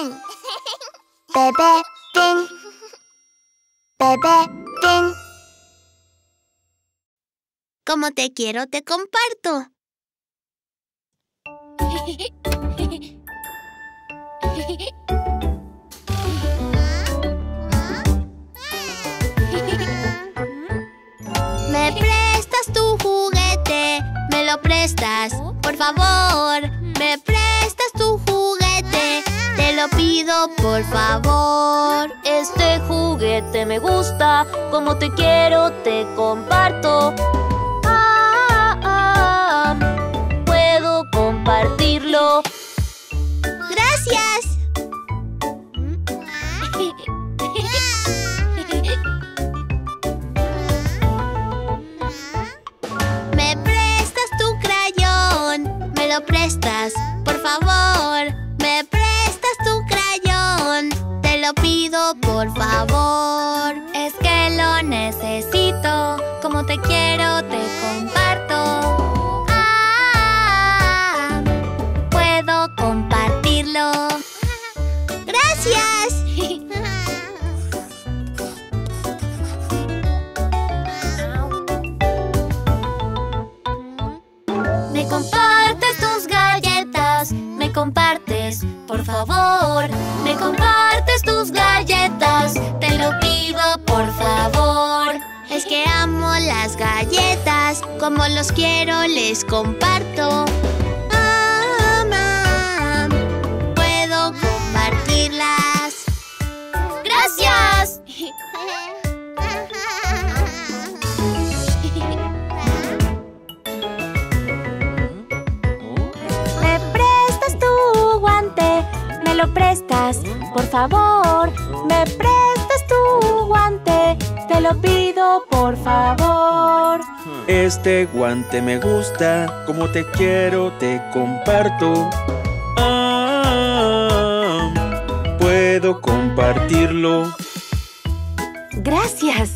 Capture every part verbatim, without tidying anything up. Finn. Bebé Finn. Bebé Finn. Como te quiero, te comparto. ¿Me prestas tu juguete? ¿Me lo prestas? Por favor. ¿Me prestas tu juguete? Te lo pido, por favor. Este juguete me gusta. Como te quiero, te comparto. Ah, ah, ah, ah. Puedo compartirlo. ¡Gracias! ¿Me prestas tu crayón? ¿Me lo prestas? Por favor. ¿Me prestas tu crayón? Te lo pido, por favor. Es que lo necesito. Como te quiero, te comparto. Ah, ah, ah. Puedo compartirlo. ¡Gracias! Me compartes tus galletas, me compartes, por favor. Me compartes tus galletas, te lo pido, por favor. Es que amo las galletas, como los quiero les comparto. Mamá, puedo compartirlas. ¡Gracias! ¿Me lo prestas? Por favor. ¿Me prestas tu guante? Te lo pido, por favor. Este guante me gusta. Como te quiero, te comparto. Ah, ah, ah. Puedo compartirlo. Gracias.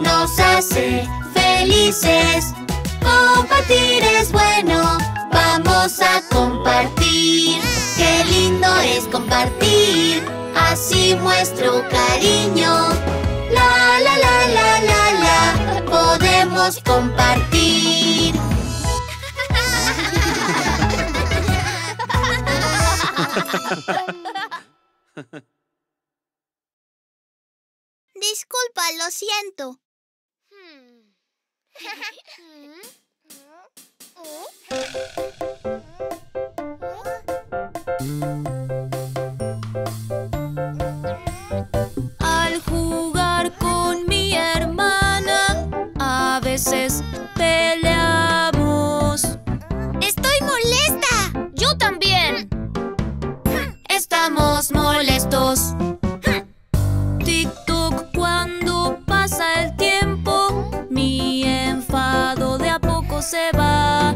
Nos hace felices. Compartir es bueno. Vamos a compartir. Qué lindo es compartir. Así muestro cariño. La, la, la, la, la, la. Podemos compartir. Disculpa, lo siento. Al jugar con mi hermana, a veces peleamos. ¡Estoy molesta! ¡Yo también! Estamos molestos. Se va.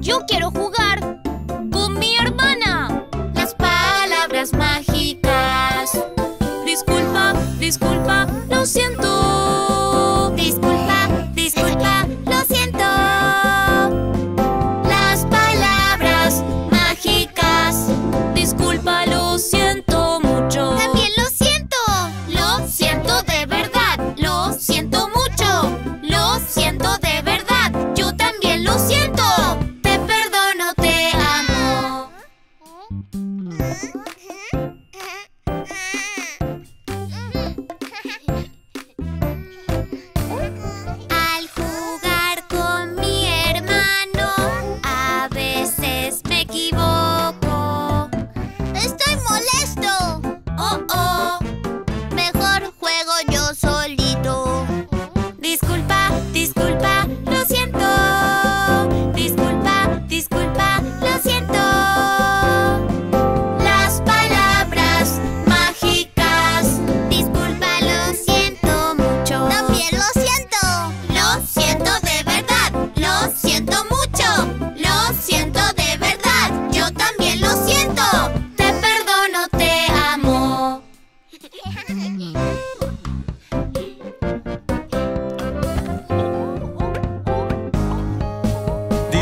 Yo quiero jugar con mi hermana. Las palabras mágicas. Disculpa, disculpa, lo siento. Disculpa, disculpa, lo siento. Las palabras mágicas. Disculpa, lo siento mucho. También lo siento. Lo siento de verdad. Lo siento mucho. Lo siento de verdad. ¡Lo siento! ¡Te perdono, te amo! Al jugar con mi hermano, a veces me equivoco. ¡Estoy molesto! ¡Oh, oh! Mejor juego yo solito. Disculpa, disculpa, lo siento. Disculpa, lo siento. Las palabras mágicas. Disculpa, lo siento mucho. También lo siento. Lo siento de verdad. Lo siento mucho. Lo siento de verdad. Yo también lo siento. Te perdono, te amo.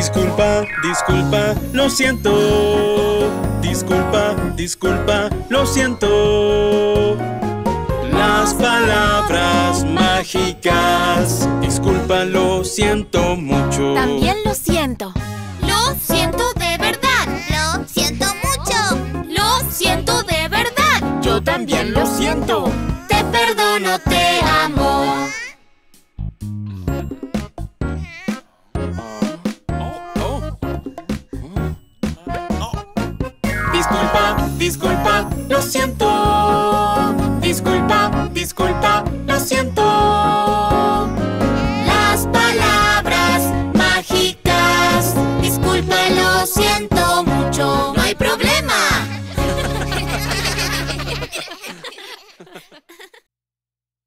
Disculpa, disculpa, lo siento. Disculpa, disculpa, lo siento. Las palabras mágicas. Disculpa, lo siento mucho. También lo siento. Lo siento de verdad. Lo siento mucho. Lo siento de verdad. Yo también lo siento. Te perdono, te amo. Disculpa, disculpa, lo siento. Disculpa, disculpa, lo siento. Las palabras mágicas. Disculpa, lo siento mucho. ¡No hay problema!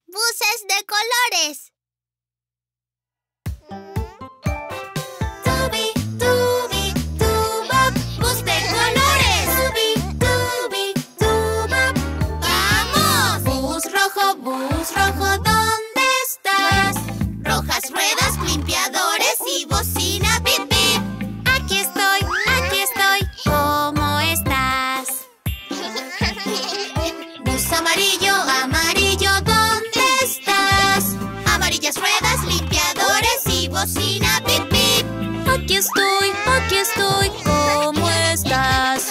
Buses de colores. Bus rojo, ¿dónde estás? Rojas ruedas, limpiadores y bocina, pip, pip. Aquí estoy, aquí estoy, ¿cómo estás? Bus amarillo, amarillo, ¿dónde estás? Amarillas ruedas, limpiadores y bocina, pip, pip. Aquí estoy, aquí estoy, ¿cómo estás?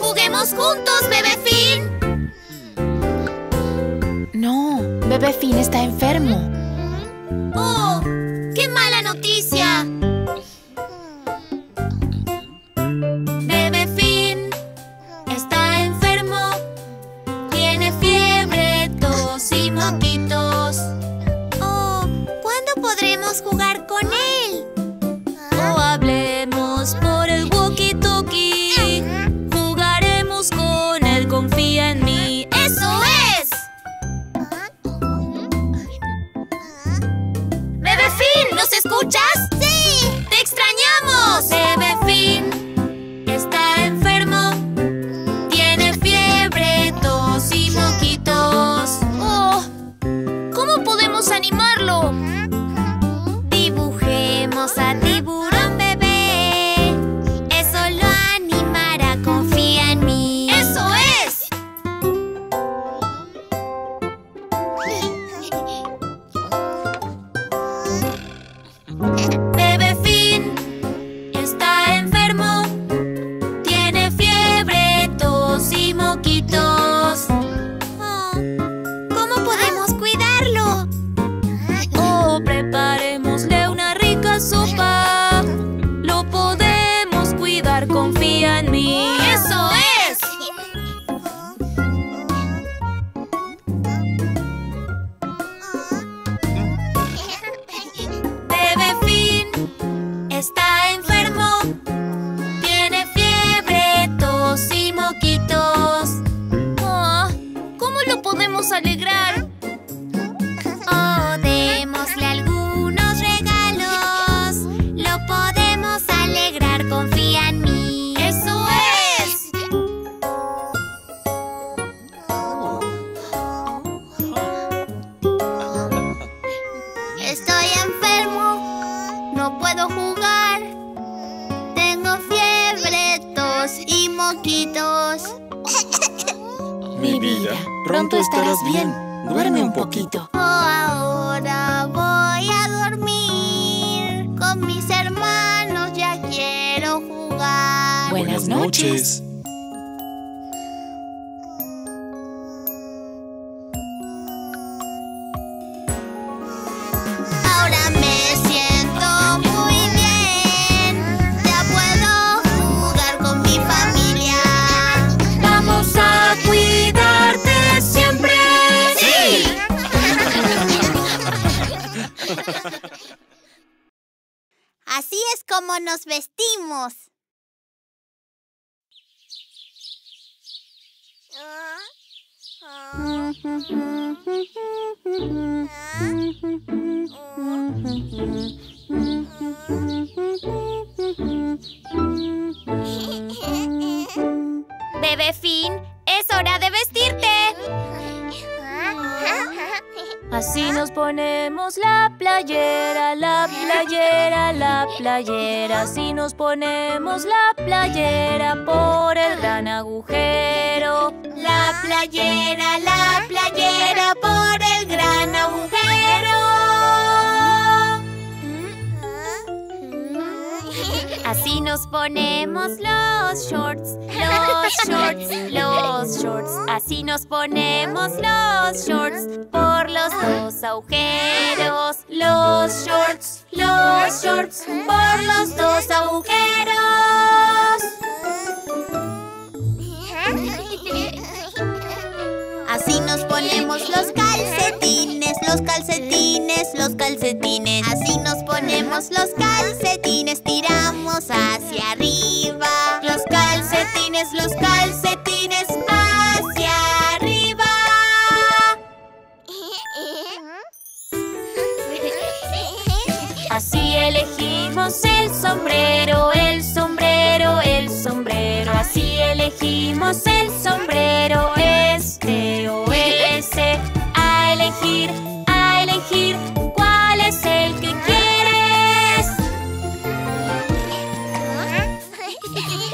¡Juguemos juntos, Bebé Finn! No, Bebé Finn está enfermo. ¡Oh! ¡Qué mala noticia! Bebé Finn está enfermo. Tiene fiebre, tos y moquitos. ¡Oh! ¿Cuándo podremos jugar con él? ¡Oh, hablemos por el walkie-talkie! Confía en mí. ¡Eso es! podemos alegrar. Oh, démosle algunos regalos. Lo podemos alegrar, confía en mí. ¡Eso es! Estoy enfermo. No puedo jugar. Tengo fiebre, tos y moquitos. Mi vida, pronto estarás bien. Duerme un poquito. Ahora voy a dormir. Con mis hermanos ya quiero jugar. Buenas noches. Así es como nos vestimos. Bebé Finn, es hora de vestirte. Así nos ponemos la playera, la playera, la playera. Así nos ponemos la playera por el gran agujero. La playera, la playera por el gran agujero. Así nos ponemos los shorts, los shorts, los shorts. Así nos ponemos los shorts por los dos agujeros. Los shorts, los shorts por los dos agujeros. Así nos ponemos los calcetines, los calcetines, los calcetines. Así nos ponemos los calcetines, tiramos hacia arriba. Los calcetines, los calcetines, hacia arriba. Así elegimos el sombrero, el sombrero, el sombrero. Así elegimos el sombrero, este o ese. A elegir, a elegir, ¿cuál es el que quieres?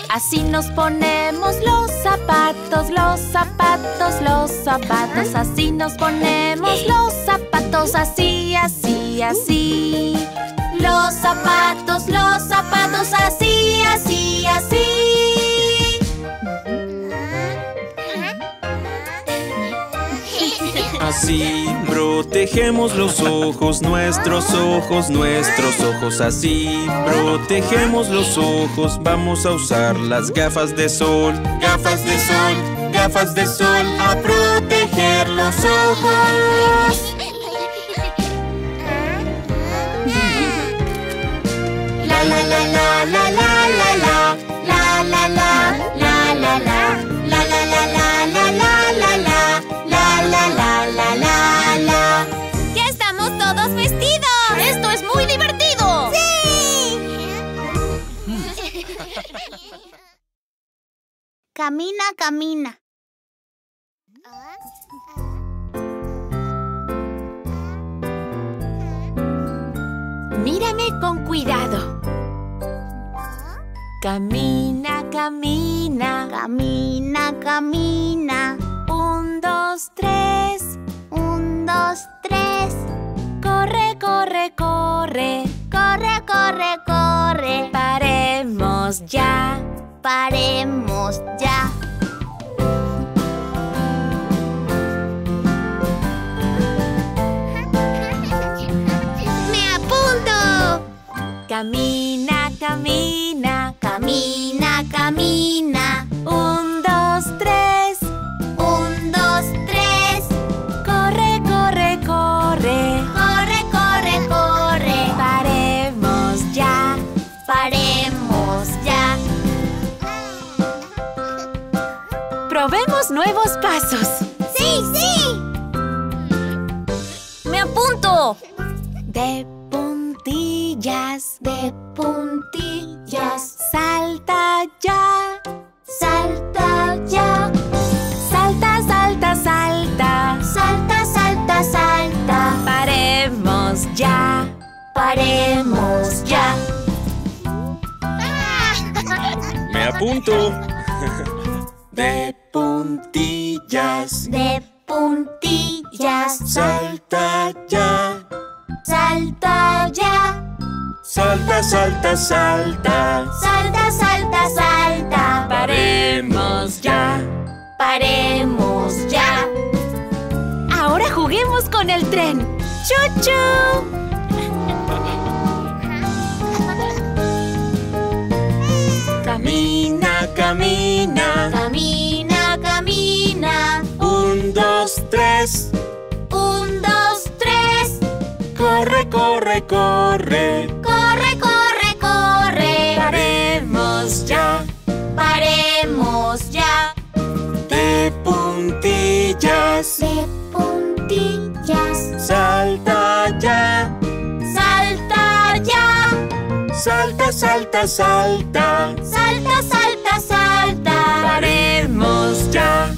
Así nos ponemos los zapatos, los zapatos, los zapatos. Así nos ponemos los zapatos, así, así, así. Los zapatos, los zapatos, así, así, así. Así protegemos los ojos, nuestros ojos, nuestros ojos. Así protegemos los ojos, vamos a usar las gafas de sol. Gafas de sol, gafas de sol, a proteger los ojos. La la la la la la la la la la la la la la la la la la la la la la la. ¡Ya estamos todos vestidos! ¡Esto es muy divertido! ¡Sí! Camina, camina. Mírame con cuidado. Camina, camina, camina, camina. Un, dos, tres, un, dos, tres. Corre, corre, corre, corre, corre, corre. Paremos ya, paremos ya. ¡Me apunto! Camina, camina. Camina, camina. Un, dos, tres. Un, dos, tres. Corre, corre, corre. Corre, corre, corre. Paremos ya. Paremos ya. Probemos nuevos pasos. ¡Sí, sí! De puntillas, de puntillas, salta ya, salta ya. Salta, salta, salta, salta, salta, salta. Paremos ya, paremos ya. Me apunto. De puntillas, de puntillas, salta ya, salta ya. Salta, salta, salta, salta, salta, salta. Paremos ya, paremos ya. Ahora juguemos con el tren. ¡Chuchu! Camina, camina, camina, camina. Un, dos, tres. Un, dos, tres. Corre, corre, corre. Corre, corre, corre. Paremos ya, paremos ya. De puntillas, de puntillas. Salta ya, salta ya. Salta, salta, salta. Salta, salta, salta. Paremos ya,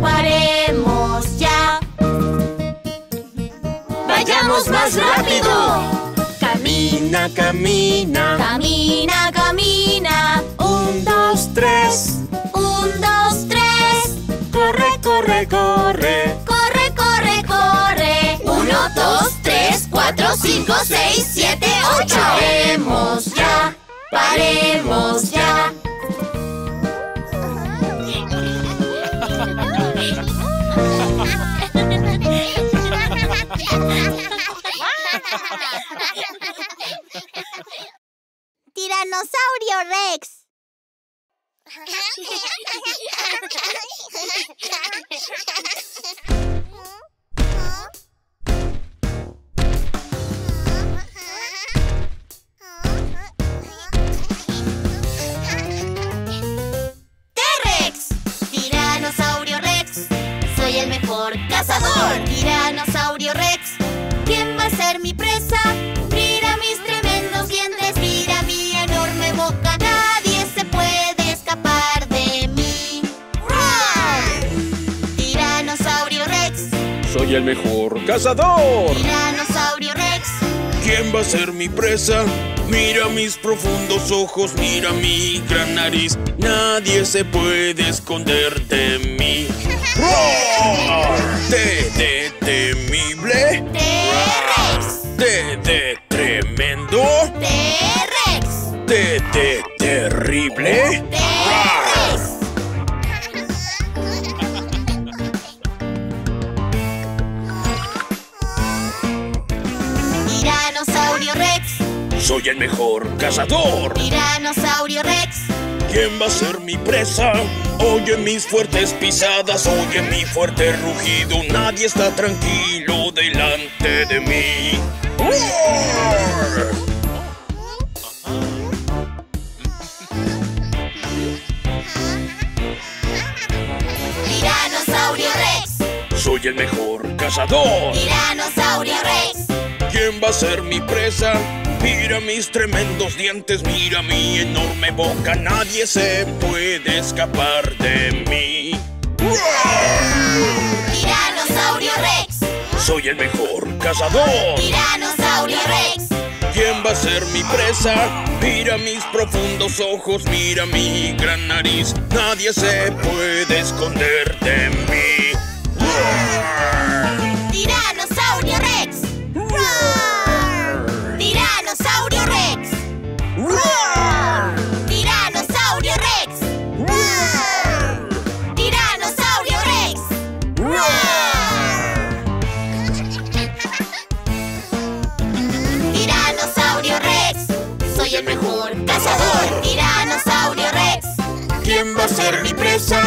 paremos ya. ¡Vayamos más rápido! Camina, camina. Camina, camina. Un, dos, tres. Un, dos, tres. Corre, corre, corre. Corre, corre, corre. Uno, dos, tres, cuatro, cinco, seis, siete, ocho. Paremos ya, paremos ya. Tiranosaurio Rex. El mejor cazador, Tiranosaurio Rex. ¿Quién va a ser mi presa? Mira mis tremendos dientes, mira mi enorme boca. Nadie se puede escapar de mí. ¡Roar! Tiranosaurio Rex. Soy el mejor cazador, Tiranosaurio Rex. ¿Quién va a ser mi presa? Mira mis profundos ojos, mira mi gran nariz. Nadie se puede esconder de mí. ¡Roar! ¡Te, de, temible! ¡T-Rex! ¡Te, de, tremendo! ¡T-Rex! ¡Te, de, terrible! ¡T-Rex! ¡Tiranosaurio Rex! ¡Soy el mejor cazador! ¡Tiranosaurio Rex! ¿Quién va a ser mi presa? Oye mis fuertes pisadas, oye mi fuerte rugido. Nadie está tranquilo delante de mí. ¡Roar! Tiranosaurio Rex. Soy el mejor cazador, Tiranosaurio Rex. ¿Quién va a ser mi presa? Mira mis tremendos dientes, mira mi enorme boca. Nadie se puede escapar de mí. Tiranosaurio Rex. Soy el mejor cazador, Tiranosaurio Rex. ¿Quién va a ser mi presa? Mira mis profundos ojos, mira mi gran nariz. Nadie se puede esconder de mí. Tiranosaurio Rex. ¡Tiranosaurio Rex! ¡Roar! ¡Tiranosaurio Rex! ¡Roar! ¡Tiranosaurio Rex! ¡Roar! ¡Tiranosaurio Rex! Soy el mejor cazador, Tiranosaurio Rex. ¿Quién va a ser mi presa?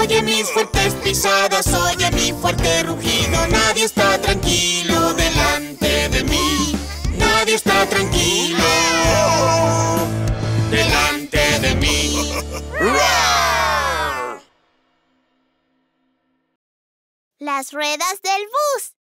Oye mis fuertes pisadas, oye mi fuerte rugido. Nadie está tranquilo delante de mí. Nadie está tranquilo delante de mí. ¡Roar! Las ruedas del bus.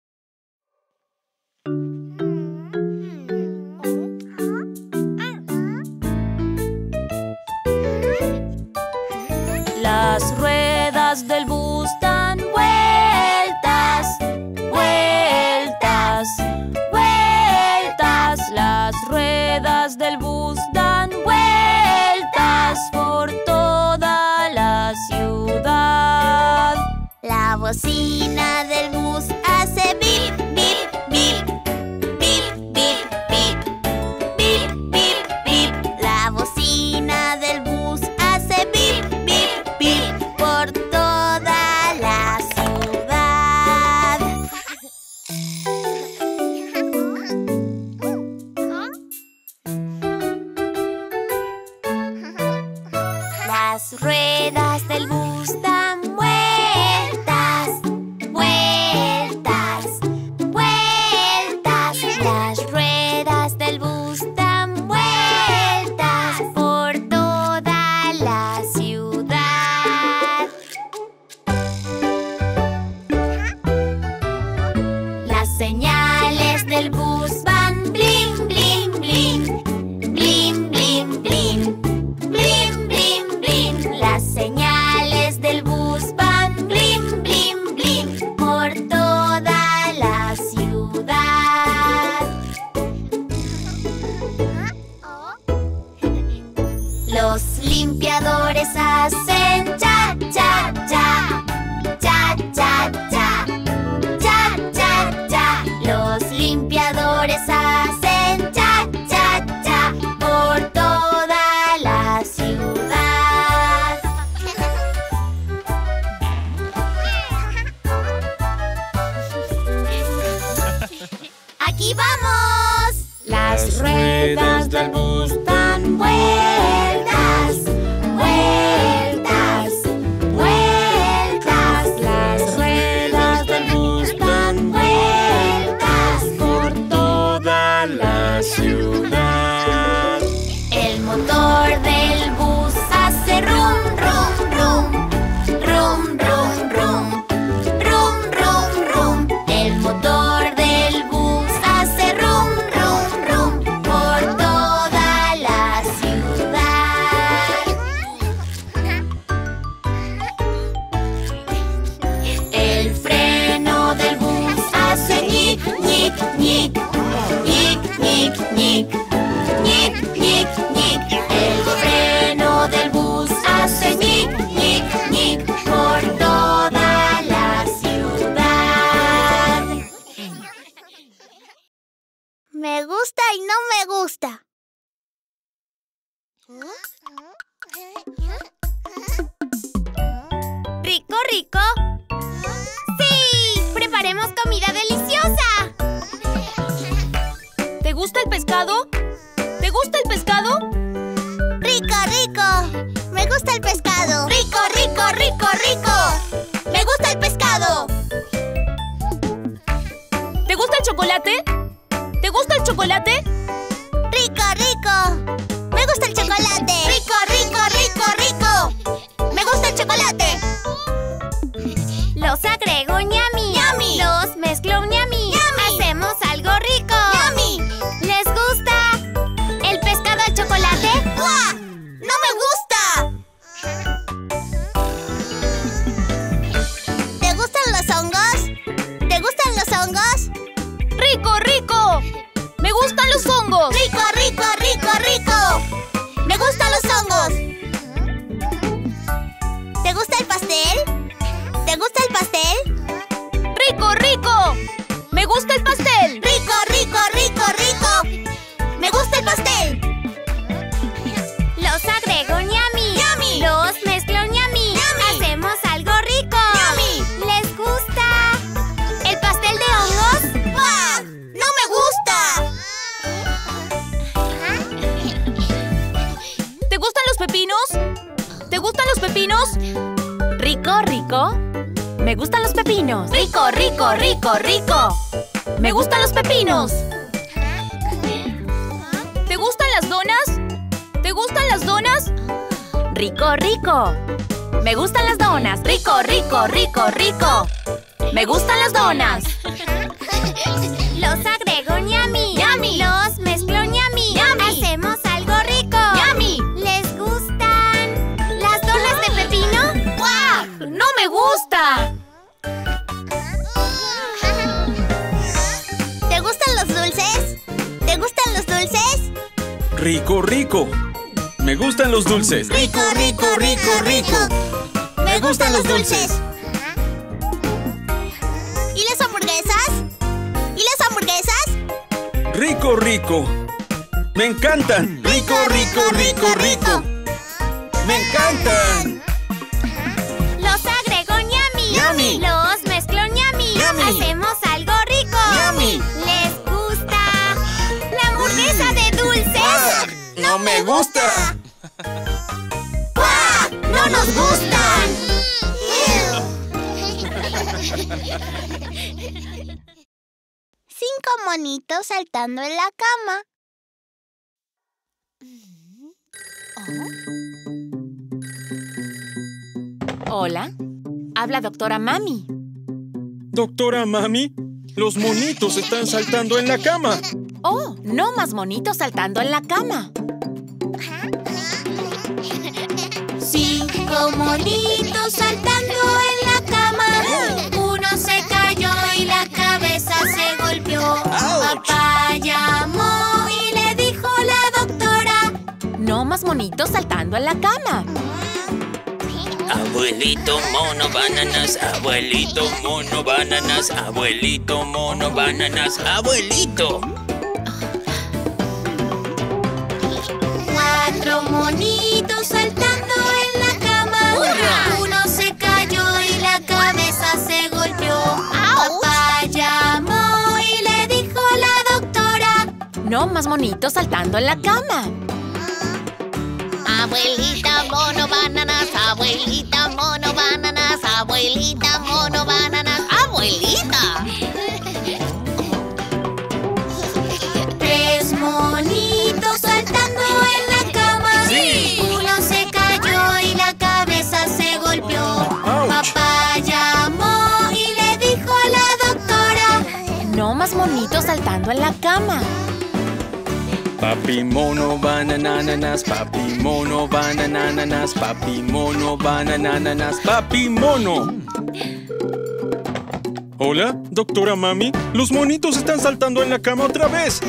bocina del bus hace bip, bip, bip. Bip, bip, bip. Bip, bip, bip. La bocina del bus hace bip, bip, bip. Por toda la ciudad. Las ruedas del bus dan vueltas, vueltas, vueltas. Las ruedas del bus dan vueltas por toda la ciudad. Las señales del bus van bling, bling, bling. Bling, bling, bling. Bling, bling, bling. Las señales del bus van bling, bling, bling por toda la ciudad. Los limpiadores hacen cha, cha, cha. Cha, cha, cha. Cha, cha, cha. Los limpiadores hacen cha, cha, cha por toda la ciudad. ¡Aquí vamos! Las ruedas del bus dan vueltas, vueltas, vueltas. Las ruedas del bus dan vueltas por toda la ciudad. El motor del bus hace rum, rum, rum. Rum, rum, rum. Rum, rum, rum. El motor del bus hace rum, rum, rum por toda la ciudad. El freno del bus hace ñic, ñic, ñic. Ñic, ñic, ñic. Ñic, ñic, ñic. El freno del bus hace ñic, ñic, ñic por toda la ciudad. Me gusta y no me gusta. ¿Rico, rico? ¡Sí! ¡Preparemos comida deliciosa! ¿Te gusta el pescado? ¿Te gusta el pescado? ¡Rico, rico! Me gusta el pescado. ¡Rico, rico, rico, rico! ¡Me gusta el pescado! ¿Te gusta el chocolate? ¿Te gusta el chocolate? ¡Rico, rico! Me gusta el chocolate. ¡Rico, rico, rico, rico! ¡Me gusta el chocolate! Los agrego ñami. ¡Yummy! Los mezclo ñami. ¡Yummy! Hacemos algo rico. ¡Yummy! ¿Les gusta el pescado al chocolate? ¡Guau! ¡No me gusta! ¿Te gustan los hongos? ¿Te gustan los hongos? ¡Rico, rico! ¡Me gustan los hongos! ¡Rico, rico, rico, rico! ¡Me gustan los hongos! ¿Te gusta el pastel? ¿Te gusta el pastel? ¡Rico, rico! ¡Me gusta el pastel! ¡Rico, rico, rico, rico! ¡Me gusta el pastel! Los agrego ñami. ¡Yummy! Los mezclo ñami. ¡Yummy! Hacemos algo rico. ¡Yummy! ¿Les gusta el pastel de hongos? ¡Bah! ¡No me gusta! ¿Te gustan los pepinos? ¿Te gustan los pepinos? ¿Rico, rico? Me gustan los pepinos. ¡Rico, rico, rico, rico! ¡Me gustan los pepinos! ¿Te gustan las donas? ¿Te gustan las donas? ¡Rico, rico! Me gustan las donas. ¡Rico, rico, rico, rico! ¡Me gustan las donas! Los agrego ñami. ¡Yummy! Los mezclo ñami. ¡Yummy! Hacemos algo rico. ¡Yummy! ¿Les gustan las donas de pepino? ¡Guau! ¡No me gusta! ¿Te gustan los dulces? ¿Te gustan los dulces? ¡Rico, rico! Me gustan los dulces. ¡Rico, rico, rico, rico! Me gustan los dulces. rico, rico. Me encantan. Rico, rico, rico, rico. Me encantan. Los agregó ñami. Ñami. Los mezcló ñami. Ñami. Hacemos algo rico. Ñami. Les gusta la hamburguesa de dulces. Ah, no me gusta. ¡Guau! No nos gustan. Cinco monitos saltando en la cama. Oh. Hola, habla doctora Mami. ¿Doctora Mami? Los monitos están saltando en la cama. Oh, no más monitos saltando en la cama. Cinco monitos saltando en la cama. Uno se cayó y la cabeza se golpeó. Papá llamó y le dijo la doctora. No más monitos saltando en la cama. Abuelito mono bananas, abuelito mono bananas, abuelito mono bananas, abuelito. Cuatro monitos saltando en la cama. ¡Hurra! Uno se cayó y la cabeza se golpeó. ¡Auch! Papá llamó y le dijo la doctora. No más monitos saltando en la cama. Abuelita mono bananas, abuelita mono bananas, abuelita mono bananas, abuelita. Tres monitos saltando en la cama. Sí. Uno se cayó y la cabeza se golpeó. Ouch. Papá llamó y le dijo a la doctora. No más monitos saltando en la cama. Papi mono banananas, papi mono banananas, papi mono banananas, papi mono. Hola, doctora Mami. Los monitos están saltando en la cama otra vez.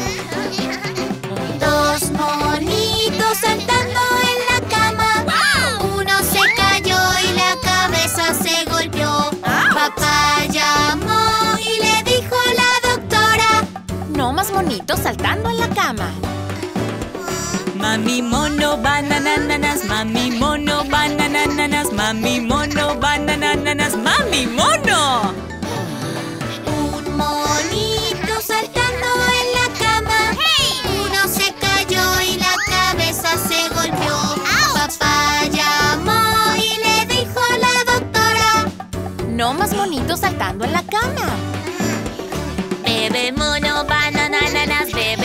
Dos monitos saltando en la cama. ¡Wow! Uno se cayó y la cabeza se golpeó. ¡Auch! Papá llamó y le dijo a la doctora. No más monitos saltando en la cama. Mami mono banananas, mami mono banananas, mami mono banananas, mami mono. Un monito saltando en la cama. ¡Hey! Uno se cayó y la cabeza se golpeó. ¡Auch! Papá llamó y le dijo a la doctora. No más monitos saltando en la cama. Bebé mono banananas, bebé